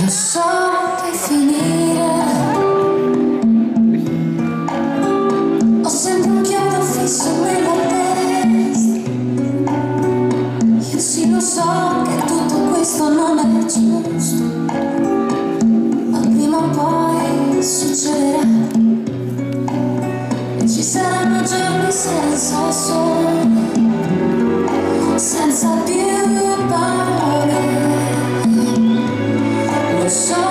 Lo so che finire, ho sempre un chiodo fisso nella testa. Io sì, lo so che tutto questo non è giusto, ma prima o poi succederà. E ci saranno giorni senza sole, senza più parole. So